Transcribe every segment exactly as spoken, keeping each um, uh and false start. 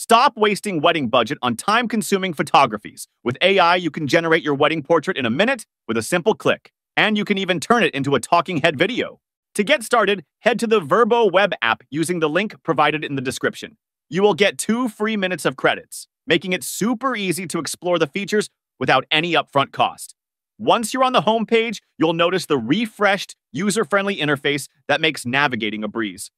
Stop wasting wedding budget on time-consuming photographies. With A I, you can generate your wedding portrait in a minute with a simple click, and you can even turn it into a talking head video. To get started, head to the Virbo web app using the link provided in the description. You will get two free minutes of credits, making it super easy to explore the features without any upfront cost. Once you're on the homepage, you'll notice the refreshed, user-friendly interface that makes navigating a breeze.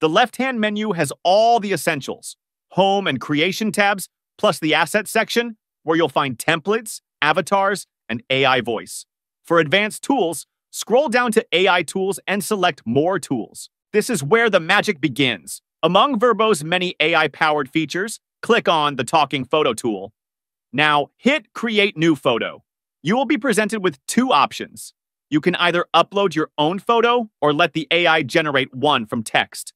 The left-hand menu has all the essentials: home and creation tabs, plus the asset section, where you'll find templates, avatars, and A I voice. For advanced tools, scroll down to A I tools and select more tools. This is where the magic begins. Among Virbo's many A I-powered features, click on the talking photo tool. Now, hit create new photo. You will be presented with two options. You can either upload your own photo or let the A I generate one from text.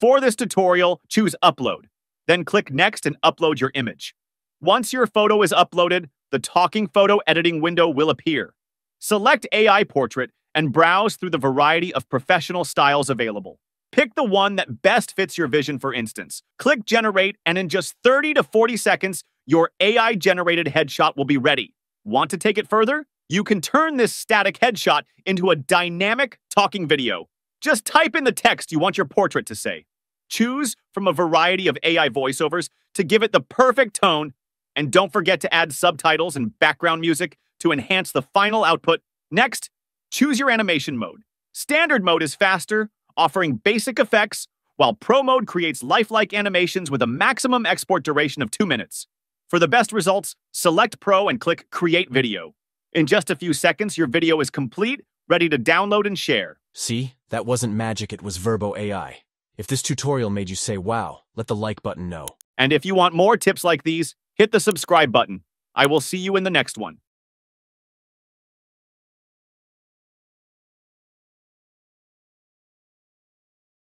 For this tutorial, choose upload. Then click Next and upload your image. Once your photo is uploaded, the talking photo editing window will appear. Select A I Portrait and browse through the variety of professional styles available. Pick the one that best fits your vision, for instance. Click Generate, and in just thirty to forty seconds, your A I-generated headshot will be ready. Want to take it further? You can turn this static headshot into a dynamic talking video. Just type in the text you want your portrait to say. Choose from a variety of A I voiceovers to give it the perfect tone, and don't forget to add subtitles and background music to enhance the final output. Next, choose your animation mode. Standard mode is faster, offering basic effects, while Pro mode creates lifelike animations with a maximum export duration of two minutes. For the best results, select Pro and click Create Video. In just a few seconds, your video is complete, ready to download and share. See, that wasn't magic, it was Virbo A I. If this tutorial made you say, wow, let the like button know. And if you want more tips like these, hit the subscribe button. I will see you in the next one.